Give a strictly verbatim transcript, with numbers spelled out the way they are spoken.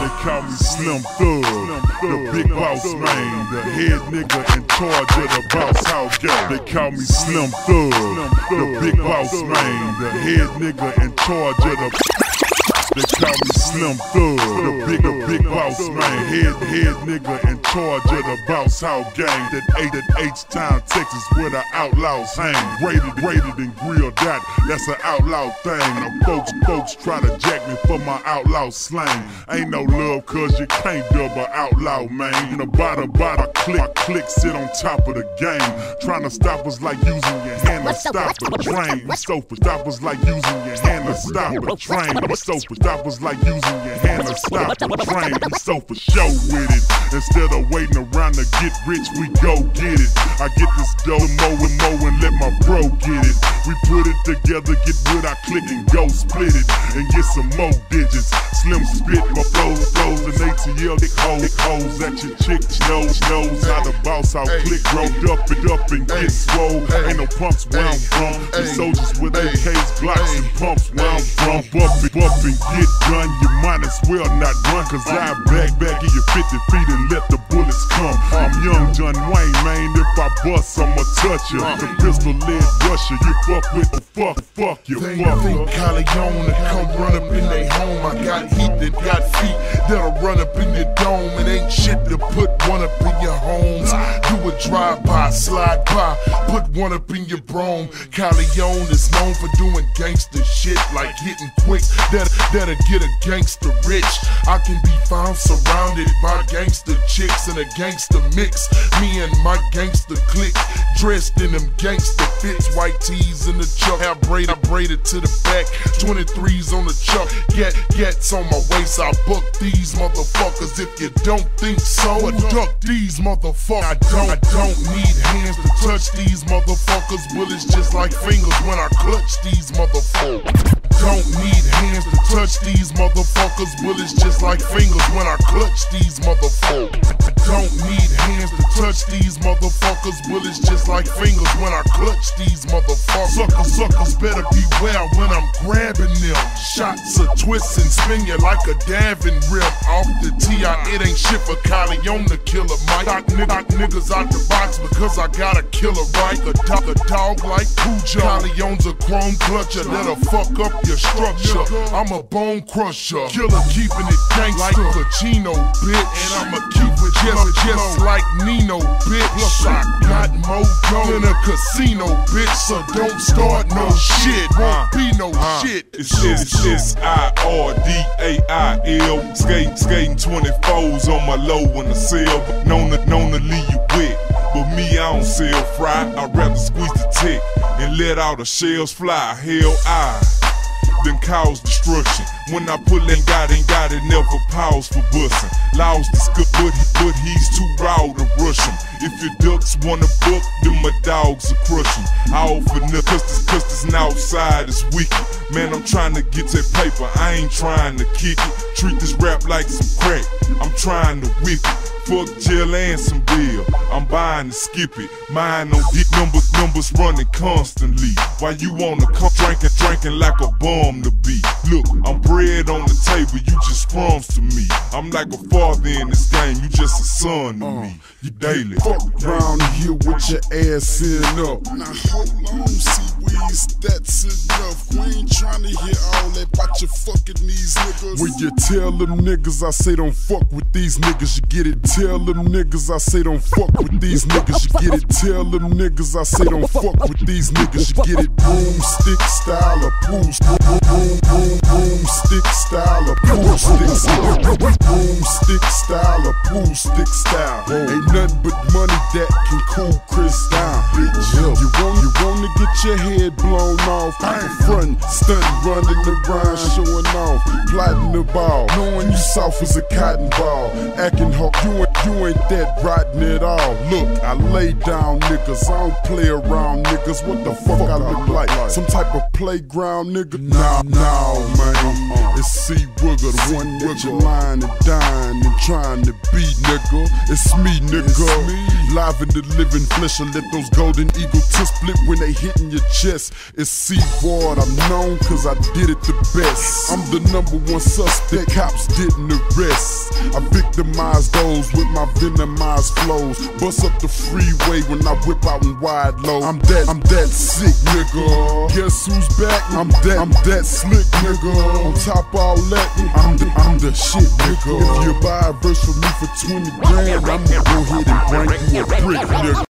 They call me Slim Thug, the big boss man, the head nigga in charge of the boss house gang. They call me Slim Thug, the big boss man, the head nigga in charge of the. They call me Slim Thug, the big, the big boss man, head, head nigga in charge of the boss house gang. That ate at H-Town, Texas, where the outlaws hang. Rated, rated and grilled out, that's an outlaw thing. Now folks, folks try to jack me for my outlaw slang. Ain't no love, cause you can't double outlaw, man. And about a bada click, I click, sit on top of the game. Trying to stop us like using your hand to stop a train. We so for stop us like using your hand to stop a train. We so for stop us like using your hand to stop a train. We so for show with it. Instead of waiting around to get rich, we go get it. I get this dough, mo and mo and let my bro get it. We put it together, get what I click and go split it and get some more digits. Slim spit my flows, flows and A T L dick hoes, hoes at your chick nose, nose. How the boss out click rolled up and up and get swole. Ain't no pumps where I'm from. The soldiers with A Ks, Glocks and pumps where I'm from. Buff and buff and get done. You might as well not run, cause I back back give you fifty feet and let the bullets come. I'm young John Wayne, man. If I bust, I'ma touch ya. The pistol lead rusher, you fuck with the fuck, fuck you. They fuck think Kyleon to come run up in they home. I got heat that got feet that'll run up in your dome. It ain't shit to put one up in your homes. Do a drive by, slide by, put one up in your brome. Kyleon is known for doing gangster shit like hitting quick. That that'll get a gangster rich. I can be found surrounded by gangster chicks in a gangster mix. Me and my gangster clique dressed in them gangster fits, white tees in the chuck, I braid, I braided to the back, twenty-threes on the chuck, get gets on my waist. I buck these motherfuckers if you don't think so. I duck these motherfuckers. I don't, I don't need hands to touch these motherfuckers. Well, it's just like fingers when I clutch these motherfuckers. Don't need hands to touch these motherfuckers. Well, it's just like fingers when I clutch these motherfuckers. Don't need hands to touch these motherfuckers. Well, it's just like fingers when I clutch these motherfuckers. Suckers, suckers better beware when I'm grabbing them. Shots are twist and spin you like a davin rip. Off the T I, it ain't shit for Kyleon to kill a mic. Knock niggas out the box because I got a killer right. A dog, a dog like Cujo. Kyleon's a chrome clutcher that'll fuck up your structure. I'm a bone crusher, killer keeping it gangster like Pacino, bitch. And I'ma keep it just, just like Nino, bitch. Plus I got more dough in a casino, bitch. So don't start no shit, won't be no shit. It's S I R D A I L. Skating, skating twenty-fours on my low in the cell. Known to, known to leave you wet, but me I don't sell fry. I'd rather squeeze the tick and let all the shells fly. Hell I then cause destruction. When I pull ain't got, ain't got it, never pause for bussin'. Laws discuss, but, he, but he's too raw to rush him. If your ducks wanna book, then my dogs are crushing. All for nothing, cause this, cause this and outside is wicked. Man, I'm trying to get that paper, I ain't trying to kick it. Treat this rap like some crack, I'm trying to whip it. Fuck jail and some bill, I'm buying to skip it. Mine on dick numbers, numbers running constantly. While you wanna come drinking, drinking like a bum to be. Look, I'm bread on the table, you just crumbs to me. I'm like a father in this game, you just a son to uh, me. You daily fuck round here with your ass sitting up. Now hold on, C-W's, that's enough. We ain't trying to hear all that about you fucking these niggas. When you tell them niggas, I say don't fuck with these niggas, you get it. Tell them niggas, I say don't fuck with these niggas, you get it. Tell them niggas, I say don't fuck with these niggas, you get it. Boomstick style of pools, boom, boom, boom, boomstick style of boomstick style, boomstick style of boomstick style. Ain't nothing but money that can cool Chris down, bitch. You want, you want to get your head blown off, front, stunt running around, showing off, plotting the ball, knowing you soft as a cotton ball, acting hard. You ain't, you ain't that rotten at all. Look, I lay down niggas, I don't play around niggas. What the fuck I look like? Some type of playground nigga? Nah, nah, man. It's C-Ward, the one that you lying and dying and trying to be, nigga. It's me, nigga. It's me. Live in the living flesh, I let those golden eagle tips flip when they hitting your chest. It's C-Ward, I'm known cause I did it the best. I'm the number one suspect, cops didn't arrest. I victimized those with my venomized flows. Bust up the freeway when I whip out in wide low. I'm that, I'm that sick, nigga. Guess who's back? I'm that, I'm that slick, nigga. On top all that, I'm the, I'm the shit, nigga. If you buy a verse from me for twenty grand, I'ma go ahead and bring you a brick, nigga.